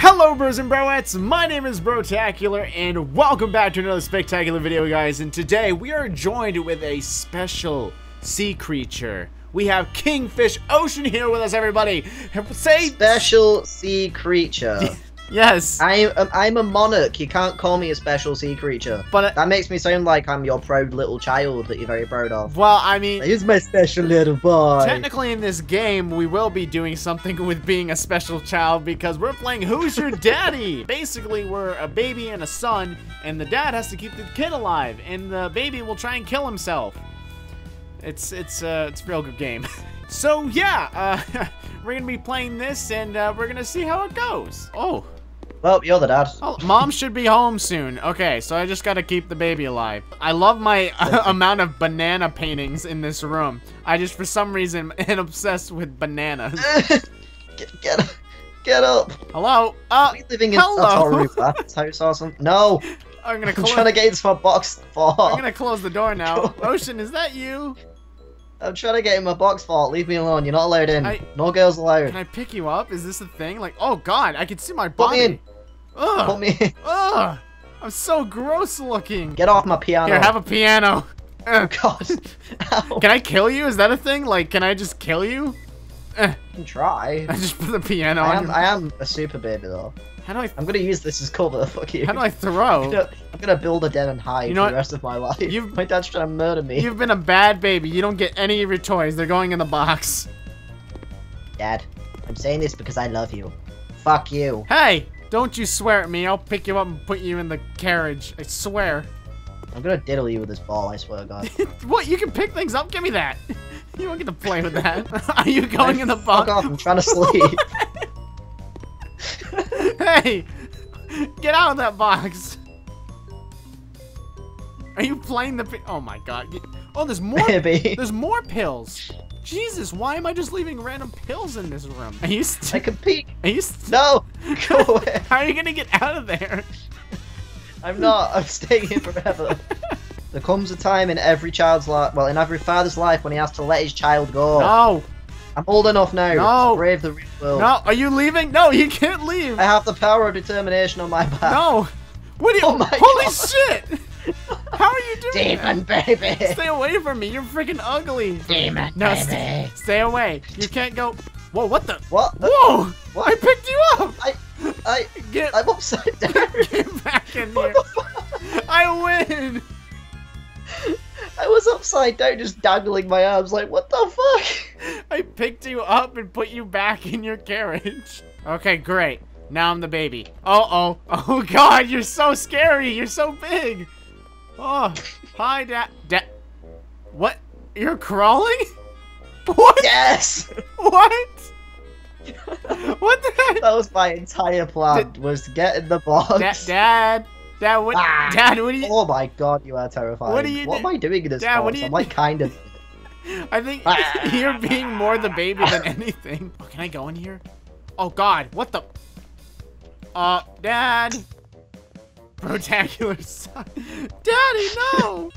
Hello bros and broettes, my name is Brotacular and welcome back to another spectacular video, guys. And today we are joined with a special sea creature. We have Kingfish Ocean here with us, everybody. Say special sea creature. Yes. I'm a monarch. You can't call me a special sea creature. But that makes me sound like I'm your proud little child that you're very proud of. Well, I mean, he's my special little boy. Technically, in this game, we will be doing something with being a special child because we're playing Who's Your Daddy? Basically, we're a baby and a son, and the dad has to keep the kid alive, and the baby will try and kill himself. It's a real good game. So yeah, we're gonna be playing this, and we're gonna see how it goes. Oh. Well, you're the dad. Oh, Mom should be home soon. Okay, so I just gotta keep the baby alive. I love my amount of banana paintings in this room. I just, for some reason, am obsessed with bananas. Get up. Hello? Are we living in That's house or something? No. I'm trying to get into my box fort. I'm gonna close the door now. Ocean, is that you? I'm trying to get in my box fort. Leave me alone. You're not allowed in. No girls allowed. Can I pick you up? Is this a thing? Like, oh god, I can see my body. Put me in. Ugh. Put me in. Ugh. I'm so gross looking. Get off my piano. Here, have a piano. Oh god. Ow. Can I kill you? Is that a thing? Like, can I just kill you? I can try. I just put the piano on your... I am a super baby though. How do I'm gonna use this as cover, fuck you. How do I throw? I'm gonna build a den and hide for the rest of my life. My dad's trying to murder me. You've been a bad baby. You don't get any of your toys. They're going in the box. Dad, I'm saying this because I love you. Fuck you. Hey, don't you swear at me. I'll pick you up and put you in the carriage. I swear. I'm gonna diddle you with this ball, I swear to God. What? You can pick things up? Give me that. You won't get to play with that. Are you going in the box? Fuck off, I'm trying to sleep. Hey! Get out of that box! Are you playing the... Oh my god. Oh, there's more... Baby. There's more pills! Jesus, why am I just leaving random pills in this room? Are you I can peek! Are you No! Go away! How are you gonna get out of there? I'm not. I'm staying here forever. There comes a time in every child's life... Well, in every father's life when he has to let his child go. No! I'm old enough now to brave the real world. No, are you leaving? No, you can't leave. I have the power of determination on my back. No. What are you? Oh my God. Holy shit. How are you doing that? Demon baby. Stay away from me. You're freaking ugly. Demon baby. Stay away. You can't go. Whoa, what the? What? Whoa. What? I picked you up. I'm upside down. Get back in here. I win. I was upside down just dangling my arms like, what the fuck? I picked you up and put you back in your carriage. Okay, great. Now I'm the baby. Uh-oh. Oh, God, you're so scary. You're so big. Oh, hi, Dad. What? You're crawling? What? Yes! What? What the heck? That was my entire plan, was to get in the box. Dad. Dad, what are you? Oh my God, you are terrifying. What am I doing in this box? I'm like kind of. I think you're being more the baby than anything. Oh, can I go in here? Oh God, what the? Dad. Brotacular son. Daddy, no.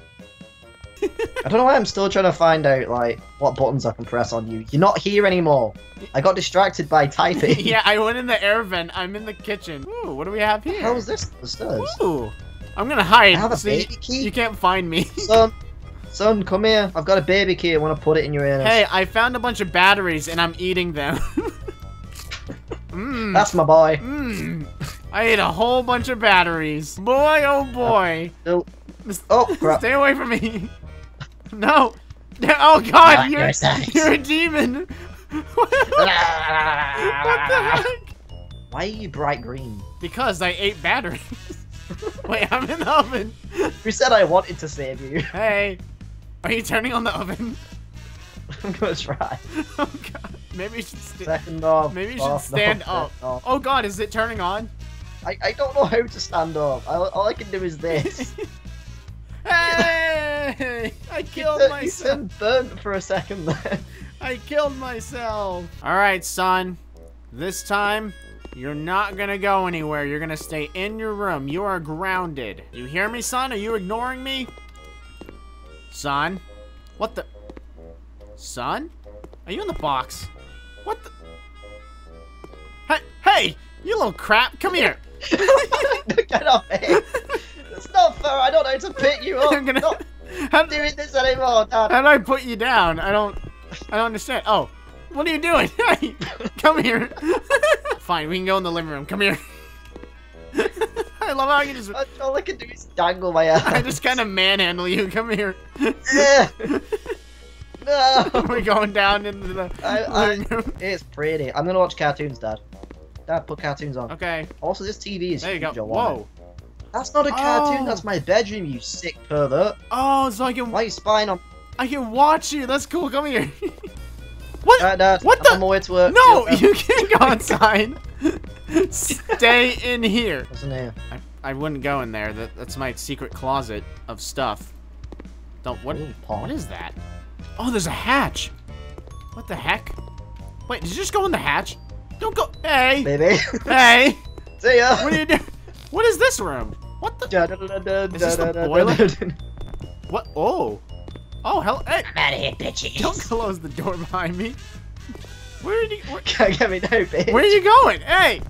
I don't know why I'm still trying to find out like what buttons I can press on you. You're not here anymore. I got distracted by typing. Yeah, I went in the air vent. I'm in the kitchen. Ooh, what do we have here? How's this? The stairs. Ooh, I'm gonna hide. I have a baby key. You can't find me. Son, come here. I've got a baby key. I want to put it in your anus. Hey, I found a bunch of batteries and I'm eating them. That's my boy. I ate a whole bunch of batteries. Boy, oh boy. Oh, crap. Stay away from me. No! Oh god, you're a demon! What the heck? Why are you bright green? Because I ate batteries. Wait, I'm in the oven. You said I wanted to save you. Hey, are you turning on the oven? I'm gonna try. Oh god, maybe you should stand up. Maybe you should stand up. Oh god, is it turning on? I don't know how to stand up. All I can do is this. Hey! I killed myself. You said burnt for a second there. I killed myself. All right, son. This time, you're not gonna go anywhere. You're gonna stay in your room. You are grounded. You hear me, son? Are you ignoring me? Son? What the? Son? Are you in the box? What the? Hey! You little crap, come here. Get off me. It's not fair, I don't know how to pick you up. I'm not doing this anymore, Dad. How do I put you down? I don't understand. Oh, what are you doing? Hey, come here. Fine, we can go in the living room. Come here. I love how you just. All I can do is dangle my ass. I just kind of manhandle you. Come here. Yeah. No. We're going down into the living room. It's pretty. I'm gonna watch cartoons, Dad. Dad, put cartoons on. Okay. Also, this TV is huge. Whoa. That's not a cartoon. That's my bedroom. You sick pervert. Oh, so I can. Why are you spying on? I can watch you. That's cool. Come here. What? Dad, what the? I'm on my way to work. No, you can't go outside. Stay in here. What's in there? I wouldn't go in there. That's my secret closet of stuff. Don't. What? Ooh, what is that? Oh, there's a hatch. What the heck? Wait, did you just go in the hatch? Don't go. Hey. Baby. Hey. See ya. What are you doing? What is this room? What the? Is this the boiler? What? Oh. Oh, hello. Hey. I'm out of here, bitches. Don't close the door behind me. Where did you? Can't get me now, bitch. Where are you going? Hey.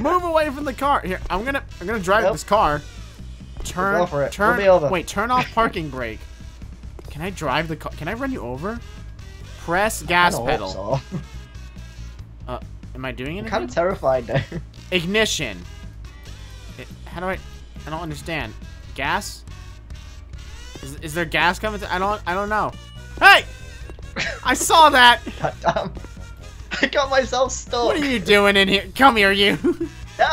Move away from the car. Here, I'm gonna drive this car. Turn. For it. Turn. We'll be over. Wait, turn off parking brake. Can I drive the car? Can I run you over? Press gas pedal. So. Am I doing it? I'm kind of terrified now. Ignition. How do I don't understand. Gas? Is there gas coming? I don't know. Hey! I saw that! God damn. I got myself stuck. What are you doing in here? Come here, you. No,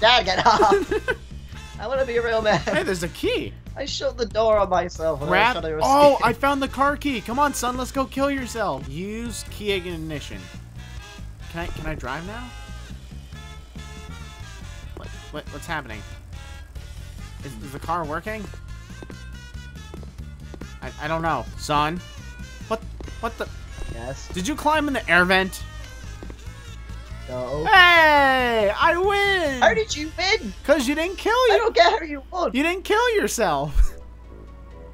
Dad, get off. I want to be a real man. Hey, there's a key. I shut the door on myself. And I found the car key. Come on, son. Let's go kill yourself. Use key ignition. Can I drive now? What's happening? Is the car working? I don't know, son. What the? Yes. Did you climb in the air vent? No. Hey, I win. How did you win? Cause you didn't kill you. I don't get how you won. You didn't kill yourself.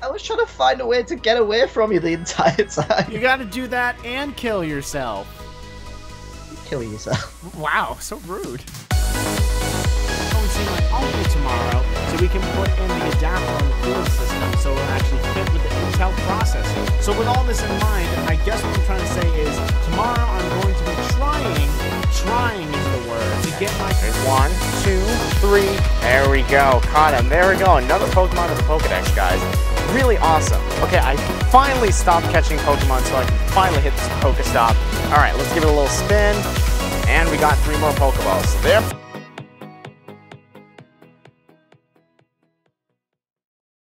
I was trying to find a way to get away from you the entire time. You got to do that and kill yourself. You kill yourself. Wow, so rude. Only tomorrow, so we can put in the adapter on the cooling system so it'll actually fit with the Intel processor. So with all this in mind, I guess what I'm trying to say is tomorrow I'm going to be trying is the word, to get my... 1, 2, 3, there we go, caught him, there we go, another Pokemon in the Pokedex, guys. Really awesome. Okay, I finally stopped catching Pokemon so I can finally hit this Pokestop. Alright, let's give it a little spin, and we got 3 more Pokeballs. So there.